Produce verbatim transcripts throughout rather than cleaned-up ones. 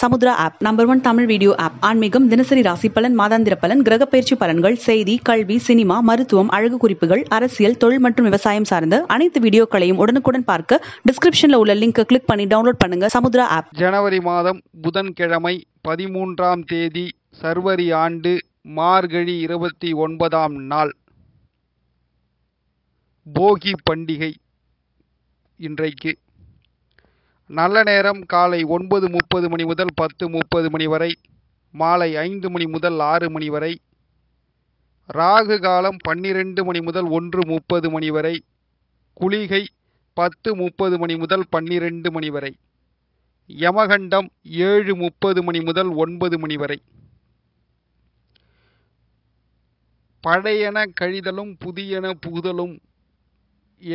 Samudra app number one Tamil video app. ஆன்மீகம், தினசரி ராசி பலன், மாதாந்திர பலன், கிரக பயிற்சி பலன்கள், செய்தி, கல்வி, சினிமா, மருத்துவம், அழகு குறிப்புகள், அரசியல், தொழில் மற்றும் விவசாயம் சார்ந்த அனைத்து வீடியோக்களையும் உடனுக்குடன் பார்க்க டிஸ்கிரிப்ஷன்ல உள்ள லிங்க் கிளிக் பண்ணி டவுன்லோட் பண்ணுங்க. சமுத்ரா ஆப். ஜனவரி மாதம் புதன்கிழமை பதிமூன்றாம் தேதி சர்வரி ஆண்டு மார்கழி இருபத்தி ஒன்பதாம் நாள் போகி பண்டிகை. இன்றைக்கு நல்ல நேரம் காலை ஒன்பது முப்பது மணி முதல் பத்து முப்பது மணி வரை, மாலை ஐந்து மணி முதல் ஆறு மணி வரை. ராகு காலம் பன்னிரெண்டு மணி முதல் ஒன்று முப்பது மணி வரை. குளிகை பத்து முப்பது மணி முதல் பன்னிரெண்டு மணி வரை. யமகண்டம் ஏழு முப்பது மணி முதல் ஒன்பது மணி வரை. பழையன கழிதலும் புதியன புகுதலும்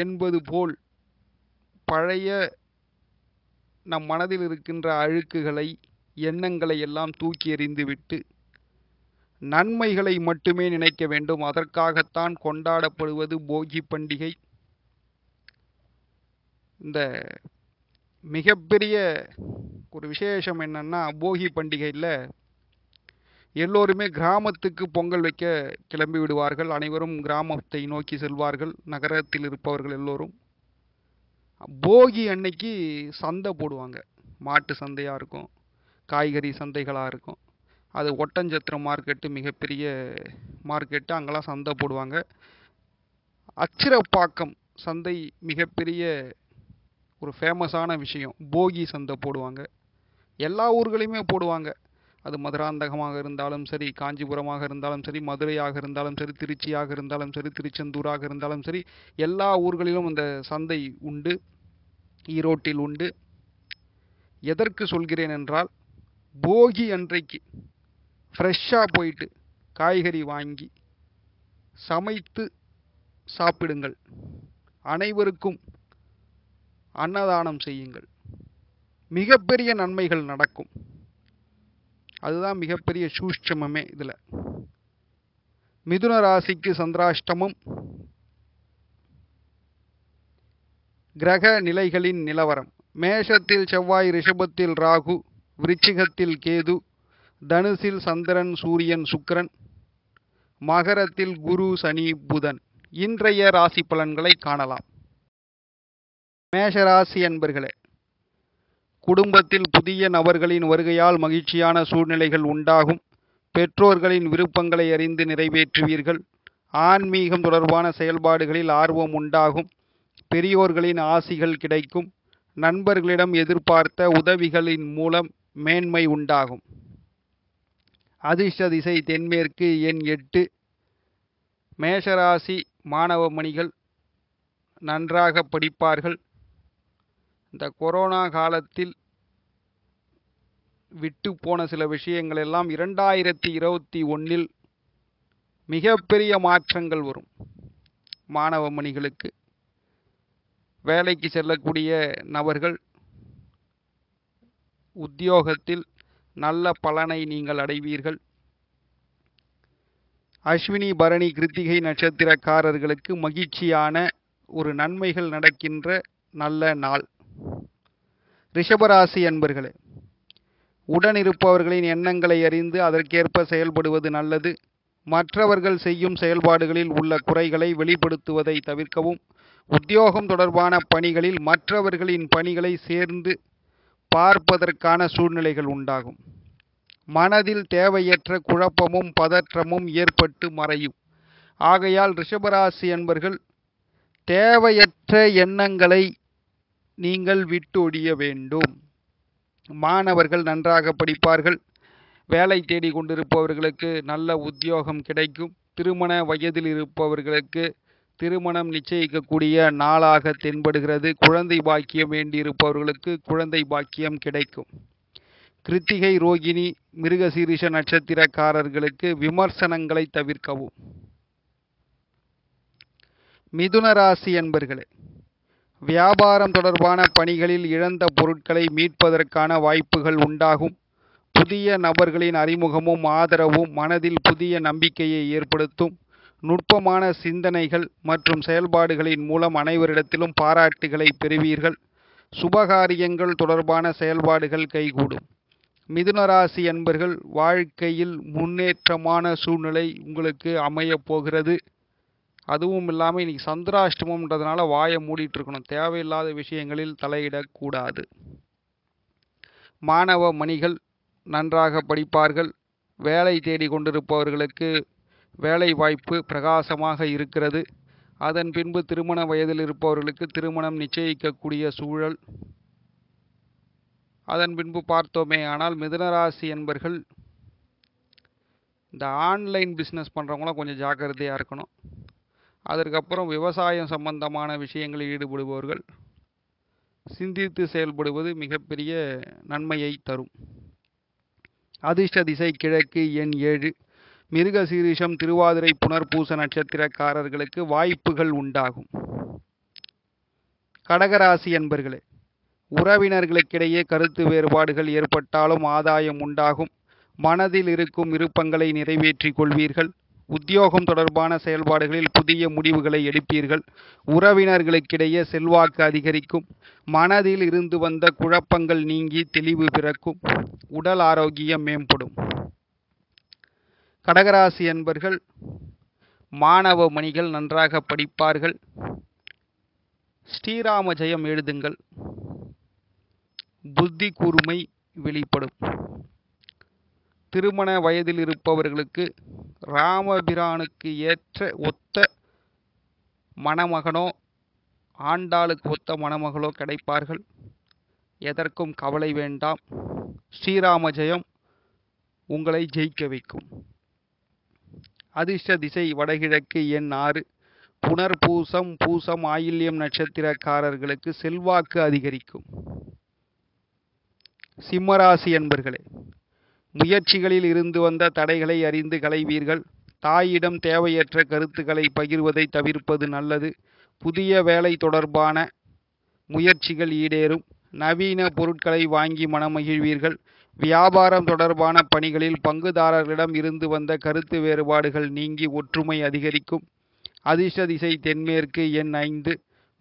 என்பது போல் பழைய நம் மனதில் இருக்கின்ற அழுக்குகளை, எண்ணங்களை எல்லாம் தூக்கி எறிந்துவிட்டு நன்மைகளை மட்டுமே நினைக்க வேண்டும். அதற்காகத்தான் கொண்டாடப்படுவது போகி பண்டிகை. இந்த மிகப்பெரிய ஒரு விசேஷம் என்னன்னா, போகி பண்டிகையில் எல்லோருமே கிராமத்துக்கு பொங்கல் வைக்க கிளம்பி விடுவார்கள். அனைவரும் கிராமத்தை நோக்கி செல்வார்கள், நகரத்தில் இருப்பவர்கள் எல்லோரும். போகி அன்னைக்கு சந்தை போடுவாங்க. மாட்டு சந்தையாக இருக்கும், காய்கறி சந்தைகளாக இருக்கும். அது ஒட்டஞ்சத்திரம் மார்க்கெட்டு, மிகப்பெரிய மார்க்கெட்டு, அங்கெல்லாம் சந்தை போடுவாங்க. அச்சிரப்பாக்கம் சந்தை மிகப்பெரிய ஒரு ஃபேமஸான விஷயம். போகி சந்தை போடுவாங்க, எல்லா ஊர்களையுமே போடுவாங்க. அது மதுராந்தகமாக இருந்தாலும் சரி, காஞ்சிபுரமாக இருந்தாலும் சரி, மதுரையாக இருந்தாலும் சரி, திருச்சியாக இருந்தாலும் சரி, திருச்செந்தூராக இருந்தாலும் சரி, எல்லா ஊர்களிலும் அந்த சந்தை உண்டு, ஈரோட்டில் உண்டு. எதற்கு சொல்கிறேன் என்றால், போகி அன்றைக்கு ஃப்ரெஷ்ஷாக போயிட்டு காய்கறி வாங்கி சமைத்து சாப்பிடுங்கள். அனைவருக்கும் அன்னதானம் செய்யுங்கள். மிகப்பெரிய நன்மைகள் நடக்கும். அதுதான் மிகப்பெரிய சூஷ்சமமே. இதில் மிதுன ராசிக்கு சந்திராஷ்டமம். கிரக நிலைகளின் நிலவரம்: மேஷத்தில் செவ்வாய், ரிஷபத்தில் ராகு, விருச்சிகத்தில் கேது, தனுசில் சந்திரன், சூரியன், சுக்கிரன், மகரத்தில் குரு, சனி, புதன். இன்றைய ராசி பலன்களை காணலாம். மேஷராசி அன்பர்களே, குடும்பத்தில் புதிய நபர்களின் வருகையால் மகிழ்ச்சியான சூழ்நிலைகள் உண்டாகும். பெற்றோர்களின் விருப்பங்களை அறிந்து நிறைவேற்றுவீர்கள். ஆன்மீகம் தொடர்பான செயல்பாடுகளில் ஆர்வம் உண்டாகும். பெரியோர்களின் ஆசிகள் கிடைக்கும். நண்பர்களிடம் எதிர்பார்த்த உதவிகளின் மூலம் மேன்மை உண்டாகும். அதிர்ஷ்ட திசை தென்மேற்கு, எண் எட்டு. மேஷராசி மாணவ மணிகள் நன்றாக படிப்பார்கள். இந்த கொரோனா காலத்தில் விட்டு போன சில விஷயங்கள் எல்லாம் இரண்டாயிரத்தி இருபத்தி ஒன்றில் மிகப்பெரிய மாற்றங்கள் வரும். மாணவ மணிகளுக்கு வேலைக்கு செல்லக்கூடிய நபர்கள் உத்தியோகத்தில் நல்ல பலனை நீங்கள் அடைவீர்கள். அஸ்வினி, பரணி, கிருத்திகை நட்சத்திரக்காரர்களுக்கு மகிழ்ச்சியான ஒரு நன்மைகள் நடக்கின்ற நல்ல நாள். ரிஷபராசி அன்பர்களே, உடனிருப்பவர்களின் எண்ணங்களை அறிந்து அதற்கேற்ப செயல்படுவது நல்லது. மற்றவர்கள் செய்யும் செயல்பாடுகளில் உள்ள குறைகளை வெளிப்படுத்துவதை தவிர்க்கவும். உத்தியோகம் தொடர்பான பணிகளில் மற்றவர்களின் பணிகளை சேர்ந்து பார்ப்பதற்கான சூழ்நிலைகள் உண்டாகும். மனதில் தேவையற்ற குழப்பமும் பதற்றமும் ஏற்பட்டு மறையும். ஆகையால் ரிஷபராசி அன்பர்கள், தேவையற்ற எண்ணங்களை நீங்கள் விட்டு ஒழிய வேண்டும். மாணவர்கள் நன்றாக படிப்பார்கள். வேலை தேடி கொண்டிருப்பவர்களுக்கு நல்ல உத்தியோகம் கிடைக்கும். திருமண வயதில் இருப்பவர்களுக்கு திருமணம் நிச்சயிக்கக்கூடிய நாளாக தென்படுகிறது. குழந்தை பாக்கியம் வேண்டியிருப்பவர்களுக்கு குழந்தை பாக்கியம் கிடைக்கும். கிருத்திகை, ரோகிணி, மிருகசீரிஷ நட்சத்திரக்காரர்களுக்கு விமர்சனங்களை தவிர்க்கவும். மிதுன ராசி என்பர்களே, வியாபாரம் தொடர்பான பணிகளில் இழந்த பொருட்களை மீட்பதற்கான வாய்ப்புகள் உண்டாகும். புதிய நபர்களின் அறிமுகமும் ஆதரவும் மனதில் புதிய நம்பிக்கையை ஏற்படுத்தும். நுட்பமான சிந்தனைகள் மற்றும் செயல்பாடுகளின் மூலம் அனைவரிடத்திலும் பாராட்டுகளை பெறுவீர்கள். சுபகாரியங்கள் தொடர்பான செயல்பாடுகள் கைகூடும். மிதுனராசி அன்பர்கள், வாழ்க்கையில் முன்னேற்றமான சூழ்நிலை உங்களுக்கு அமையப் போகிறது. அதுவும் இல்லாமல் இன்றைக்கி சந்திராஷ்டமம்ன்றதுனால வாயை மூடிட்டு இருக்கணும், தேவையில்லாத விஷயங்களில் தலையிடக்கூடாது. மாணவ மணிகள் நன்றாக படிப்பார்கள். வேலை தேடி கொண்டிருப்பவர்களுக்கு வேலை வாய்ப்பு பிரகாசமாக இருக்கிறது. அதன் பின்பு திருமண வயதில் இருப்பவர்களுக்கு திருமணம் நிச்சயிக்கக்கூடிய சூழல். அதன் பின்பு பார்த்தோமே ஆனால் மிதுனராசி என்பர்கள் இந்த ஆன்லைன் பிஸ்னஸ் பண்ணுறவங்களாம் கொஞ்சம் ஜாக்கிரதையாக இருக்கணும். அதற்கப்புறம் விவசாயம் சம்பந்தமான விஷயங்களில் ஈடுபடுபவர்கள் சிந்தித்து செயல்படுவது மிகப்பெரிய நன்மையை தரும். அதிர்ஷ்ட திசை கிழக்கு, எண் ஏழு. மிருக சீரிஷம், திருவாதிரை, புனர்பூச நட்சத்திரக்காரர்களுக்கு வாய்ப்புகள் உண்டாகும். கடகராசி என்பர்களே, உறவினர்களுக்கிடையே கருத்து வேறுபாடுகள் ஏற்பட்டாலும் ஆதாயம் உண்டாகும். மனதில் இருக்கும் விருப்பங்களை நிறைவேற்றி கொள்வீர்கள். உத்தியோகம் தொடர்பான செயல்பாடுகளில் புதிய முடிவுகளை எடுப்பீர்கள். உறவினர்களுக்கிடையே செல்வாக்கு அதிகரிக்கும். மனதில் இருந்து வந்த குழப்பங்கள் நீங்கி தெளிவு பிறக்கும். உடல் ஆரோக்கியம் மேம்படும். கடகராசி என்பர்கள், மாணவ மணிகள் நன்றாக படிப்பார்கள். ஸ்ரீராம ஜெயம் எழுதுங்கள். புத்தி கூர்மை வெளிப்படும். திருமண வயதில் இருப்பவர்களுக்கு ராமபிரானுக்கு ஏற்ற ஒத்த மணமகனோ ஆண்டாளுக்கு ஒத்த மணமகளோ கிடைப்பார்கள். எதற்கும் கவலை வேண்டாம். ஸ்ரீராம ஜெயம் உங்களை ஜெயிக்க வைக்கும். அதிர்ஷ்ட திசை வடகிழக்கு, எண் ஆறு. புனர்பூசம், பூசம், ஆயில்யம் நட்சத்திரக்காரர்களுக்கு செல்வாக்கு அதிகரிக்கும். சிம்மராசி என்பர்களே, முயற்சிகளில் இருந்து வந்த தடைகளை அறிந்து களைவீர்கள். தாயிடம் தேவையற்ற கருத்துக்களை பகிர்வதை தவிர்ப்பது நல்லது. புதிய வேலை தொடர்பான முயற்சிகள் ஈடேறும். நவீன பொருட்களை வாங்கி மனமகிழ்வீர்கள். வியாபாரம் தொடர்பான பணிகளில் பங்குதாரர்களிடம் இருந்து வந்த கருத்து வேறுபாடுகள் நீங்கி ஒற்றுமை அதிகரிக்கும். அதிர்ஷ்ட திசை தென்மேற்கு, எண் ஐந்து.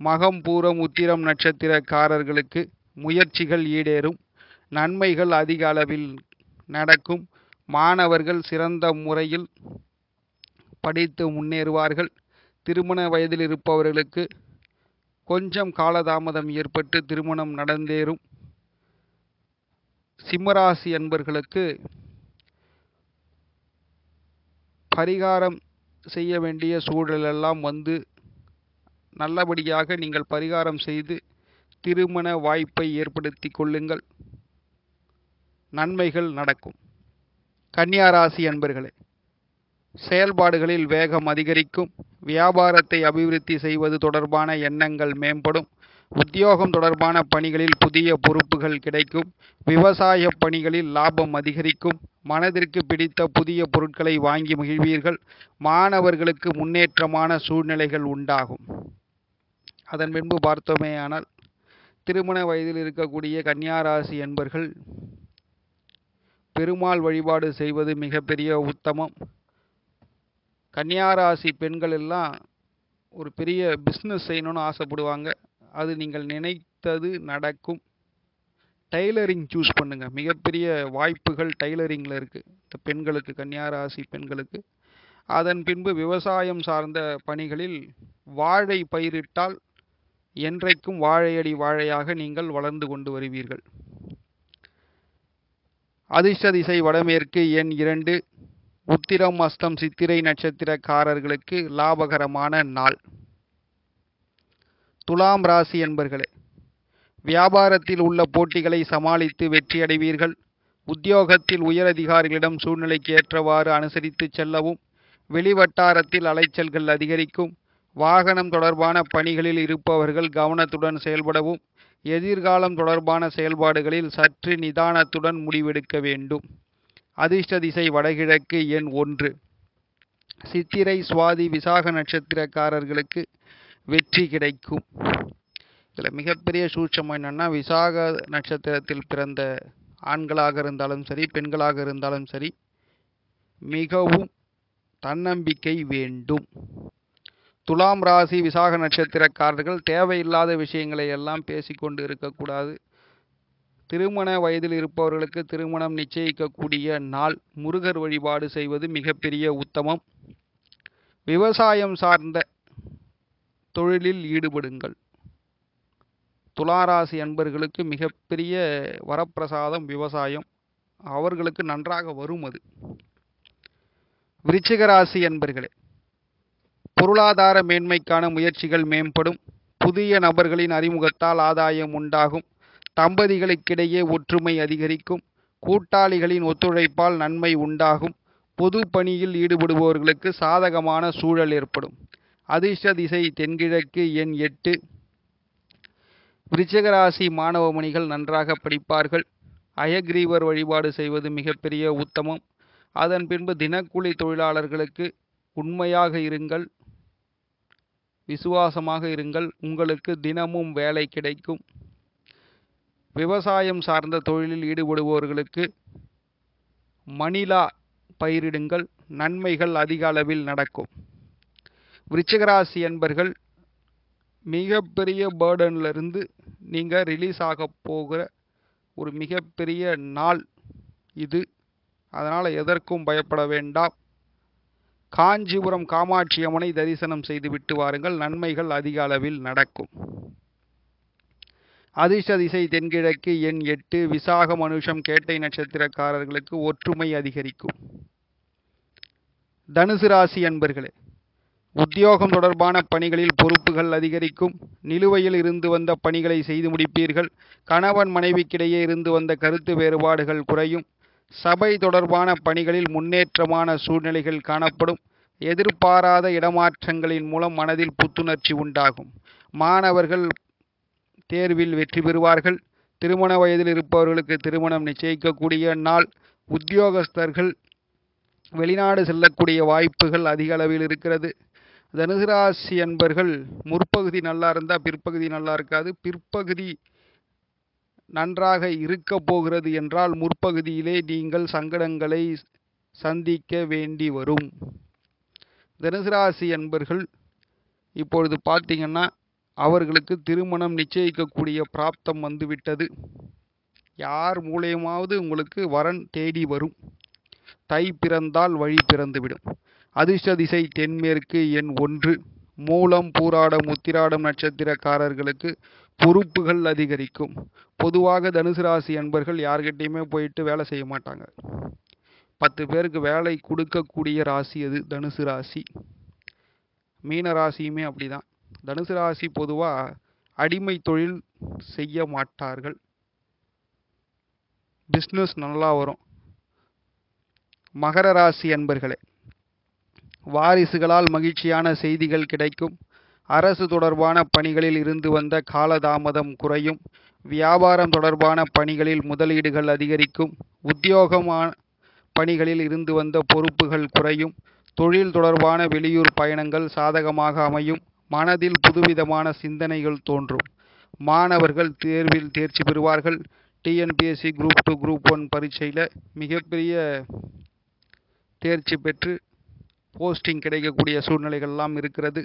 மகம், பூரம், உத்திரம் நட்சத்திரக்காரர்களுக்கு முயற்சிகள் ஈடேறும். நன்மைகள் அதிக அளவில் நடக்கும். மாணவர்கள் சிறந்த முறையில் படித்து முன்னேறுவார்கள். திருமண வயதில் இருப்பவர்களுக்கு கொஞ்சம் காலதாமதம் ஏற்பட்டு திருமணம் நடந்தேறும். சிம்மராசி அன்பர்களுக்கு பரிகாரம் செய்ய வேண்டிய சூழலெல்லாம் வந்து நல்லபடியாக நீங்கள் பரிகாரம் செய்து திருமண வாய்ப்பை ஏற்படுத்தி கொள்ளுங்கள். நன்மைகள் நடக்கும். கன்னியாராசி அன்பர்களே, செயல்பாடுகளில் வேகம் அதிகரிக்கும். வியாபாரத்தை அபிவிருத்தி செய்வது தொடர்பான எண்ணங்கள் மேம்படும். உத்தியோகம் தொடர்பான பணிகளில் புதிய பொறுப்புகள் கிடைக்கும். விவசாய பணிகளில் லாபம் அதிகரிக்கும். மனதிற்கு பிடித்த புதிய பொருட்களை வாங்கி மகிழ்வீர்கள். மாணவர்களுக்கு முன்னேற்றமான சூழ்நிலைகள் உண்டாகும். அதன் பின்பு பார்த்தோமே ஆனால் திருமண வயதில் இருக்கக்கூடிய கன்னியாராசி அன்பர்கள் பெருமாள் வழிபாடு செய்வது மிகப்பெரிய உத்தமம். கன்னியாராசி பெண்கள் எல்லாம் ஒரு பெரிய பிஸ்னஸ் செய்யணும்னு ஆசைப்படுவாங்க. அது நீங்கள் நினைத்தது நடக்கும். டைலரிங் சூஸ் பண்ணுங்கள். மிகப்பெரிய வாய்ப்புகள் டைலரிங்கில் இருக்குது இந்த பெண்களுக்கு, கன்னியாராசி பெண்களுக்கு. அதன் பின்பு விவசாயம் சார்ந்த பணிகளில் வாழை பயிரிட்டால் என்றைக்கும் வாழையடி வாழையாக நீங்கள் வளர்ந்து கொண்டு வருவீர்கள். அதிர்ஷ்ட திசை வடமேற்கு, எண் இரண்டு. உத்திரம், அஸ்தம், சித்திரை நட்சத்திரக்காரர்களுக்கு லாபகரமான நாள். துலாம் ராசி என்பர்களே, வியாபாரத்தில் உள்ள போட்டிகளை சமாளித்து வெற்றியடைவீர்கள். உத்தியோகத்தில் உயரதிகாரிகளிடம் சூழ்நிலைக்கு ஏற்றவாறு அனுசரித்து செல்லவும். வெளிவட்டாரத்தில் அலைச்சல்கள் அதிகரிக்கும். வாகனம் தொடர்பான பணிகளில் இருப்பவர்கள் கவனத்துடன் செயல்படவும். எதிர்காலம் தொடர்பான செயல்பாடுகளில் சற்று நிதானத்துடன் முடிவெடுக்க வேண்டும். அதிர்ஷ்ட திசை வடகிழக்கு, எண் ஒன்று. சித்திரை, சுவாதி, விசாக நட்சத்திரக்காரர்களுக்கு வெற்றி கிடைக்கும். இதில் மிகப்பெரிய சூட்சம் என்னென்னா, விசாக நட்சத்திரத்தில் பிறந்த ஆண்களாக இருந்தாலும் சரி பெண்களாக இருந்தாலும் சரி மிகவும் தன்னம்பிக்கை வேண்டும். துலாம் ராசி, விசாக நட்சத்திரக்காரர்கள் தேவையில்லாத விஷயங்களை எல்லாம் பேசிக்கொண்டு இருக்கக்கூடாது. திருமண வயதில் இருப்பவர்களுக்கு திருமணம் நிச்சயிக்கக்கூடிய நாள் முருகர் வழிபாடு செய்வது மிகப்பெரிய உத்தமம். விவசாயம் சார்ந்த தொழிலில் ஈடுபடுங்கள். துளாராசி அன்பர்களுக்கு மிகப்பெரிய வரப்பிரசாதம் விவசாயம், அவர்களுக்கு நன்றாக வரும். அது விருச்சிகராசி அன்பர்களே, பொருளாதார மேன்மைக்கான முயற்சிகள் மேம்படும். புதிய நபர்களின் அறிமுகத்தால் ஆதாயம் உண்டாகும். தம்பதிகளுக்கிடையே ஒற்றுமை அதிகரிக்கும். கூட்டாளிகளின் ஒத்துழைப்பால் நன்மை உண்டாகும். பொது பணியில் ஈடுபடுபவர்களுக்கு சாதகமான சூழல் ஏற்படும். அதிர்ஷ்ட திசை தென்கிழக்கு. எண் எட்டு. விருச்சிகராசி மாணவமணிகள் நன்றாக படிப்பார்கள். அயக்ரீவர் வழிபாடு செய்வது மிகப்பெரிய உத்தமம். அதன் பின்பு தினக்கூலி தொழிலாளர்களுக்கு உண்மையாக இருங்கள், விசுவாசமாக இருங்கள். உங்களுக்கு தினமும் வேலை கிடைக்கும். விவசாயம் சார்ந்த தொழிலில் ஈடுபடுபவர்களுக்கு மணிலா பயிரிடுங்கள், நன்மைகள் அதிக அளவில் நடக்கும். விருச்சிகராசி என்பர்கள் மிகப்பெரிய பேர்டன்லேருந்து நீங்கள் ரிலீஸ் ஆக போகிற ஒரு மிகப்பெரிய நாள் இது. அதனால் எதற்கும் பயப்பட வேண்டாம். காஞ்சிபுரம் காமாட்சி அம்மனை தரிசனம் செய்து விட்டு வாருங்கள், நன்மைகள் அதிக அளவில் நடக்கும். அதிர்ஷ்ட திசை தென்கிழக்கு. எண் எட்டு. விசாக மனுஷம் கேட்டை நட்சத்திரக்காரர்களுக்கு ஒற்றுமை அதிகரிக்கும். தனுசு ராசி அன்பர்களே, உத்தியோகம் தொடர்பான பணிகளில் பொறுப்புகள் அதிகரிக்கும். நிலுவையில் இருந்து வந்த பணிகளை செய்து முடிப்பீர்கள். கணவன் மனைவிக்கிடையே இருந்து வந்த கருத்து வேறுபாடுகள் குறையும். சபை தொடர்பான பணிகளில் முன்னேற்றமான சூழ்நிலைகள் காணப்படும். எதிர்பாராத இடமாற்றங்களின் மூலம் மனதில் புத்துணர்ச்சி உண்டாகும். மாணவர்கள் தேர்வில் வெற்றி பெறுவார்கள். திருமண வயதில் இருப்பவர்களுக்கு திருமணம் நிச்சயிக்கக்கூடிய நாள். உத்தியோகஸ்தர்கள் வெளிநாடு செல்லக்கூடிய வாய்ப்புகள் அதிக அளவில் இருக்கிறது. தனுசு ராசி அன்பர்கள் முற்பகுதி நல்லா இருந்தால் பிற்பகுதி நல்லா இருக்காது. பிற்பகுதி நன்றாக இருக்க போகிறது என்றால் முற்பகுதியிலே நீங்கள் சங்கடங்களை சந்திக்க வேண்டி வரும். தனுசு ராசி அன்பர்கள் இப்பொழுது பார்த்தீங்கன்னா அவர்களுக்கு திருமணம் நிச்சயிக்கக்கூடிய பிராப்தம் வந்துவிட்டது. யார் மூலயமாவது உங்களுக்கு வரன் தேடி வரும். தை பிறந்தால் வழி பிறந்துவிடும். அதிர்ஷ்ட திசை தென்மேற்கு. எண் ஒன்று. மூலம் பூராடம் உத்திராடம் நட்சத்திரக்காரர்களுக்கு பொறுப்புகள் அதிகரிக்கும். பொதுவாக தனுசு ராசி அன்பர்கள் யார்கிட்டையுமே போயிட்டு வேலை செய்ய மாட்டாங்க. பத்து பேருக்கு வேலை கொடுக்கக்கூடிய ராசி அது தனுசு ராசி. மீன ராசியுமே அப்படி தான். தனுசு ராசி பொதுவாக அடிமை தொழில் செய்ய மாட்டார்கள். பிஸ்னஸ் நல்லா வரும். மகர ராசி அன்பர்களே, வாரிசுகளால் மகிழ்ச்சியான செய்திகள் கிடைக்கும். அரசு தொடர்பான பணிகளில் இருந்து வந்த காலதாமதம் குறையும். வியாபாரம் தொடர்பான பணிகளில் முதலீடுகள் அதிகரிக்கும். உத்தியோகமான பணிகளில் இருந்து வந்த பொறுப்புகள் குறையும். தொழில் தொடர்பான வெளியூர் பயணங்கள் சாதகமாக அமையும். மனதில் புதுவிதமான சிந்தனைகள் தோன்றும். மாணவர்கள் தேர்வில் தேர்ச்சி பெறுவார்கள். TNPSC group two group one பரீட்சையில் மிகப்பெரிய தேர்ச்சி பெற்று போஸ்டிங் கிடைக்கக்கூடிய சூழ்நிலைகள்லாம் இருக்கிறது.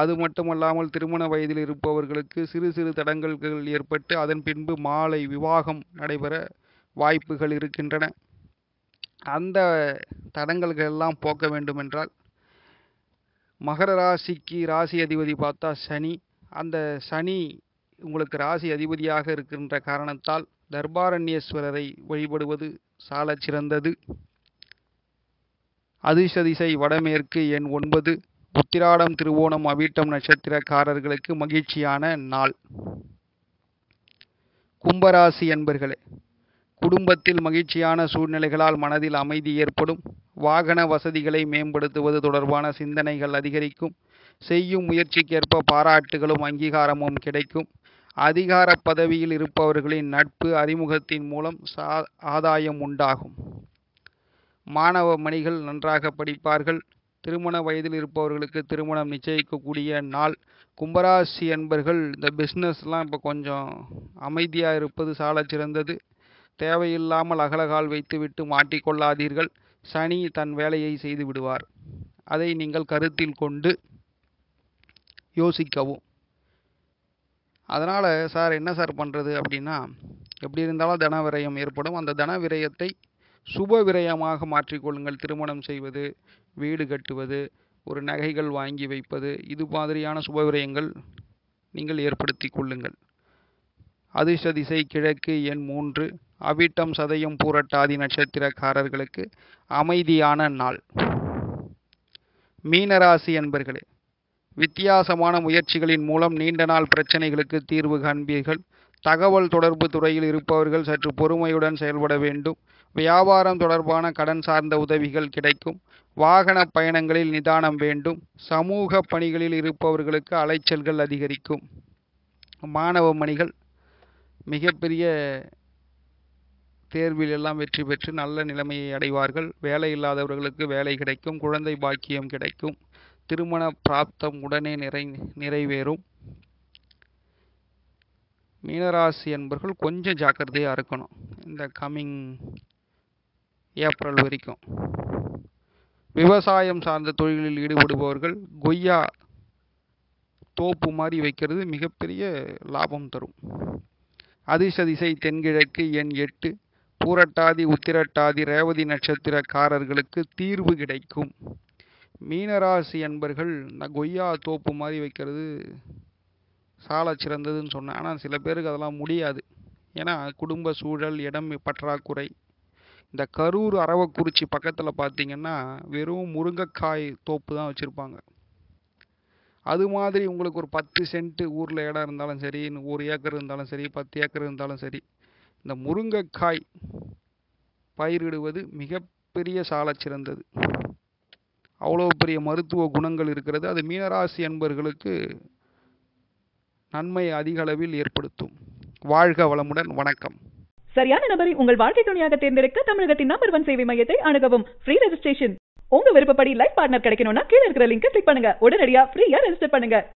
அது மட்டுமல்லாமல் திருமண வயதில் இருப்பவர்களுக்கு சிறு சிறு தடங்கல்கள் ஏற்பட்டு அதன் பின்பு மாலை விவாகம் நடைபெற வாய்ப்புகள் இருக்கின்றன. அந்த தடங்கல்கள் எல்லாம் போக்க வேண்டுமென்றால் மகர ராசிக்கு ராசி அதிபதி பார்த்தா சனி. அந்த சனி உங்களுக்கு ராசி அதிபதியாக இருக்கின்ற காரணத்தால் தர்பாரண்யேஸ்வரரை வழிபடுவது சால சிறந்தது. அதிர்ஷ்ட திசை வடமேற்கு. எண் ஒன்பது. உத்திராடம் திருவோணம் அவிட்டம் நட்சத்திரக்காரர்களுக்கு மகிழ்ச்சியான நாள். கும்பராசி அன்பர்களே, குடும்பத்தில் மகிழ்ச்சியான சூழ்நிலைகளால் மனதில் அமைதி ஏற்படும். வாகன வசதிகளை மேம்படுத்துவது தொடர்பான சிந்தனைகள் அதிகரிக்கும். செய்யும் முயற்சிக்கேற்ப பாராட்டுகளும் அங்கீகாரமும் கிடைக்கும். அதிகார பதவியில் இருப்பவர்களின் நட்பு அறிமுகத்தின் மூலம் சா ஆதாயம் உண்டாகும். மாணவ மணிகள் நன்றாக படிப்பார்கள். திருமண வயதில் இருப்பவர்களுக்கு திருமணம் நிச்சயிக்கக்கூடிய நாள். கும்பராசி என்பர்கள் இந்த பிஸ்னஸ்லாம் இப்போ கொஞ்சம் அமைதியாக இருப்பது சால சிறந்தது. தேவையில்லாமல் அகலகால் வைத்துவிட்டு மாட்டிக்கொள்ளாதீர்கள். சனி தன் வேலையை செய்து விடுவார். அதை நீங்கள் கருத்தில் கொண்டு யோசிக்கவும். அதனால் சார் என்ன சார் பண்ணுறது அப்படின்னா, எப்படி இருந்தாலும் தன விரயம் ஏற்படும். அந்த தன விரயத்தை சுப விரயமாக மாற்றிக்கொள்ளுங்கள். திருமணம் செய்வது, வீடு கட்டுவது, ஒரு நகைகள் வாங்கி வைப்பது, இது மாதிரியான சுப விரயங்கள் நீங்கள் ஏற்படுத்தி கொள்ளுங்கள். அதிர்ஷ்ட திசை கிழக்கு, எண் மூன்று. அவிட்டம் சதயம் பூரட்டாதி நட்சத்திரக்காரர்களுக்கு அமைதியான நாள். மீனராசி அன்பர்களே, வித்தியாசமான முயற்சிகளின் மூலம் நீண்ட நாள் பிரச்சனைகளுக்கு தீர்வு காண்பீர்கள். தகவல் தொடர்பு துறையில் இருப்பவர்கள் சற்று பொறுமையுடன் செயல்பட வேண்டும். வியாபாரம் தொடர்பான கடன் சார்ந்த உதவிகள் கிடைக்கும். வாகன பயணங்களில் நிதானம் வேண்டும். சமூக பணிகளில் இருப்பவர்களுக்கு அலைச்சல்கள் அதிகரிக்கும். மாணவ மணிகள் மிகப்பெரிய தேர்விலெல்லாம் வெற்றி பெற்று நல்ல நிலைமையை அடைவார்கள். வேலை இல்லாதவர்களுக்கு வேலை கிடைக்கும். குழந்தை பாக்கியம் கிடைக்கும். திருமண பிராப்தம் உடனே நிறை நிறைவேறும் மீனராசி என்பர்கள் கொஞ்சம் ஜாக்கிரதையாக இருக்கணும் இந்த கம்மிங் ஏப்ரல் வரைக்கும். விவசாயம் சார்ந்த தொழிலில் ஈடுபடுபவர்கள் கொய்யா தோப்பு மாதிரி வைக்கிறது மிகப்பெரிய லாபம் தரும். அதிர்ஷ்ட திசை தென்கிழக்கு, எண் எட்டு. பூரட்டாதி உத்திரட்டாதி ரேவதி நட்சத்திரக்காரர்களுக்கு தீர்வு கிடைக்கும். மீனராசி என்பர்கள் இந்த கொய்யா தோப்பு மாதிரி வைக்கிறது சால சிறந்ததுன்னு சொன்னேன். ஆனால் சில பேருக்கு அதெல்லாம் முடியாது. ஏன்னா குடும்ப சூழல், இடம் பற்றாக்குறை. இந்த கரூர் அரவக்குறிச்சி பக்கத்தில் பார்த்தீங்கன்னா வெறும் முருங்கைக்காய் தோப்பு தான் வச்சுருப்பாங்க. அது மாதிரி உங்களுக்கு ஒரு பத்து சென்ட்டு ஊரில் இடம் இருந்தாலும் சரி, ஒரு ஏக்கர் இருந்தாலும் சரி, பத்து ஏக்கர் இருந்தாலும் சரி, இந்த முருங்கைக்காய் பயிரிடுவது மிகப்பெரிய சால சிறந்தது. அவ்வளோ பெரிய மருத்துவ குணங்கள் இருக்கிறது. அது மீனராசி என்பர்களுக்கு நன்மை அதிக அளவில் ஏற்படுத்தும். வாழ்க வளமுடன். வணக்கம். சரியான நபரை உங்கள் வாழ்க்கை துணையாக தேர்ந்தெடுக்க தமிழகத்தின் நம்பர் ஒன் சேவை மையத்தை அணுகவும். Free registration. உங்க விருப்பப்படி லைஃப் பார்ட்னர் கிடைக்கணும்னா கீழே இருக்கிற லிங்க் கிளிக் பண்ணுங்க. உடனடியாக ஃப்ரீயா ரெஜிஸ்டர் பண்ணுங்க.